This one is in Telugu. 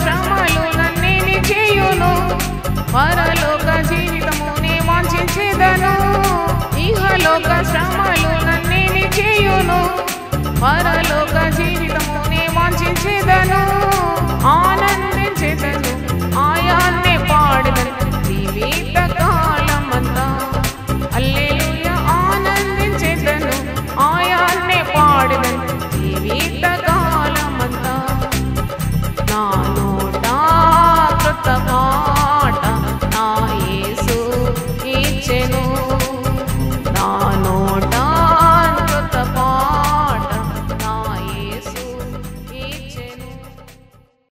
శ్రమలునన్నీ చేయును పరలోక జీవితమునే వాంఛించెదను ఇహలోక శ్రమలునన్నీ చేయును పర